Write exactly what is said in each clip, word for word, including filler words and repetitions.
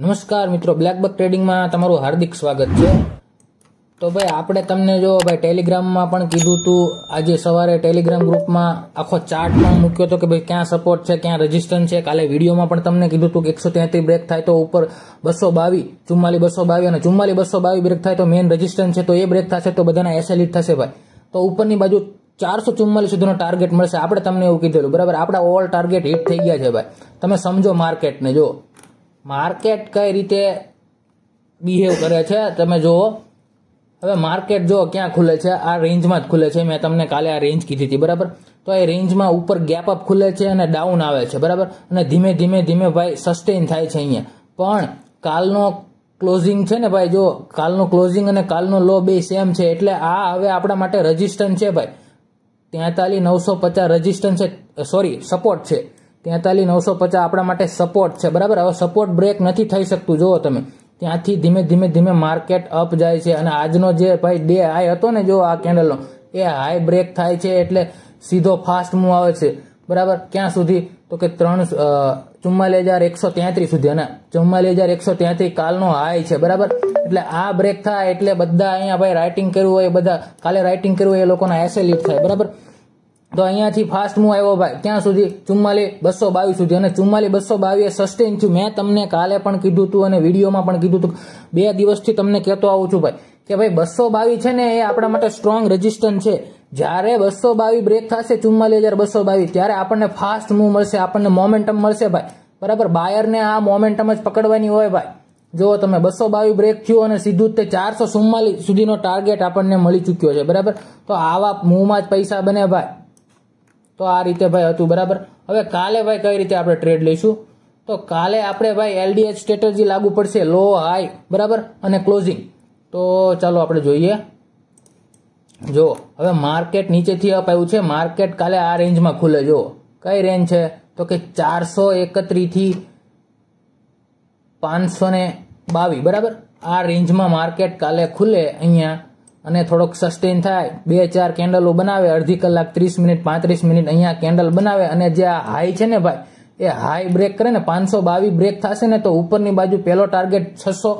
नमस्कार मित्रों, blackbuck trading में तमारू हार्दिक स्वागत है। तो भाई आपणे तमने जो भाई टेलिग्राम में पण कीधुं तू, आज सवारे टेलिग्राम ग्रुप में आखो चार्ट पण मूक्यो तो कि भाई क्या सपोर्ट है क्या रेजिस्टेंस है। काले विडियो में पण तमने कीधुं तू कि एक सौ तेहत्तर ब्रेक थाय तो ऊपर बसो बावी चुम्माली बसो बावी और चुम्माली बसो बावी ब्रेक थाय तो मेन रेजिस्टेंस है, तो ये ब्रेक थशे तो बधाना एसएलई थशे भाई। तो ऊपरनी बाजू चार सौ चुम्मालीस सुधीनो टार्गेट मळशे। आपणे तमने एवुं कीधेलुं बराबर, आपड़ा ऑल टार्गेट हिट थई गया छे भाई। तमे समजो मार्केट ने, जो मार्केट कई रीते बिहेव करे छे तमे जो। हवे मार्केट जो क्या खुले छे, आ रेंज में ज खुले छे। मैं तमने काले आ रेंज कीधी थी बराबर, तो आ रेंज में ऊपर गैप अप खुले छे अने डाउन आवे छे बराबर, अने धीमे धीमे धीमे भाई सस्टेन थाय छे अहींया। पण कालनो क्लोजिंग छे ने भाई, जो कालनो क्लोजिंग अने कालनो लो बे सेम छे, एटले आ हवे आपड़ा माटे रेजिस्टन्स छे भाई। तेतालीस नौ सौ पचास रेजिस्टन्स छे, सॉरी सपोर्ट छे। तेतालीस नौ सौ पचास अपना माटे सपोर्ट है बराबर। हवे सपोर्ट ब्रेक नहीं थी सकतु, जो तमे त्यांथी धीमे धीमे धीमे मार्केट अप जाए छे। अने आजनो जे भाई डे हाई हतो ने, जो आ केंडल नो ए हाई ब्रेक थाय छे एटले सीधो फास्ट मूव आवे छे बराबर। क्या सुधी तो के त्रण चुम्मालीस हजार एक सौ तेतरीस सुधी, अने चुम्मालीस हजार एक सौ तेतरीस कालनो हाई छे बराबर। एटले आ ब्रेक थाय एटले बधा अहींया भाई राइटिंग कर्युं होय, बधा काले राइटिंग कर्युं होय ए लोकोना एसएलईट थाय बराबर। तो अहियाँ थी फास्ट मूव आयो भाई क्या सुधी चुम्माली बसो बावीस सुधी, अने चुम्माली बसो बावीस सस्टेन थी। मैं तमने काले पण कीधुं तू अने विडियो में पण कीधुं तू, बे दिवस थी तमने कहतो आऊं छुं भाई के भाई बसो बावीस छे ने ए आपणा माटे स्ट्रोंग रेजिस्टन्स है। ज्यारे बसो बावीस ब्रेक थशे चुम्मालीस हजार बसो बावीस त्यारे आपणने फास्ट मूव मळशे, आपणने मोमेंटम मळशे भाई बराबर। बायर ने आ मोमेंटम ज पकड़वानी होय भाई। जो तमे बसो बावीस ब्रेक थयो अने सीधुं ते चार सौ चुम्मालीस सुधीनो टार्गेट आपणने मळी चूक्यो छे बराबर। तो आवा मूवमां ज पैसा बने भाई। तो आ रीते भाई हतुं बराबर। हवे काले भाई कई रीते आपणे ट्रेड लईशुं, तो काले आपणे भाई एलडीएच स्ट्रेटेजी लागू पड़शे, लो हाई बराबर अने क्लोजिंग। तो चालो आपणे जोईए। जो हवे मार्केट नीचेथी अप आव्युं छे, मार्केट काले आ रेंज में खुले। जो कई रेंज छे तो के चार सौ एकत्रीस थी पांच सौ ने बावीस बराबर, आ रेंज में मार्केट काले खुले अहींया अने थोड़ोक सस्टेन थाय। बे चार केंडलो बनावे अर्धी कलाक तीस मिनिट पैंतीस मिनिट अहींया केंडल बनावे, अने जे आ हाई छे ने भाई ए हाई ब्रेक करे ने पांच सौ बावीस ब्रेक थशे ने तो ऊपरनी बाजू पहलो टार्गेट छसो,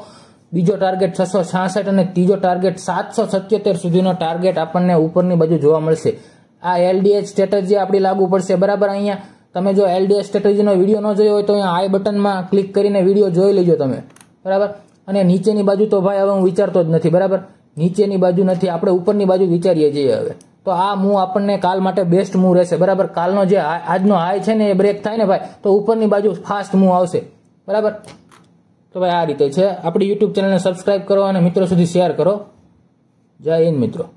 बीजो टार्गेट छसो छियासठ अने तीजो टार्गेट सात सौ सत्योतेर सुधीनो टार्गेट आपणने ऊपरनी बाजू जोवा मळशे। आ एलडीएच स्ट्रेटेजी आपणी लागू पड़शे बराबर। अहींया तमे जो एलडीएच स्ट्रेटेजीनो विडियो न जोयो होय तो अहींया आई बटन मां क्लिक करीने विडियो जोई लेजो तमे बराबर। अने नीचेनी बाजू तो भाई हवे हुं विचारतो ज नथी बराबर, नीचेनी बाजू नहीं आपणे उपरनी बाजू विचारीए छीए हवे। तो आ मूव आपणने काल माटे बेस्ट मूव रहेशे बराबर। कालनो जे आजनो हाई छे ने ए ब्रेक थाय ने भाई तो उपरनी बाजू फास्ट मूव आवशे बराबर। तो भाई आ रीते छे। आपणी यूट्यूब चेनलने सब्सक्राइब करो अने मित्रों सुधी शेयर करो। जय हिंद मित्रों।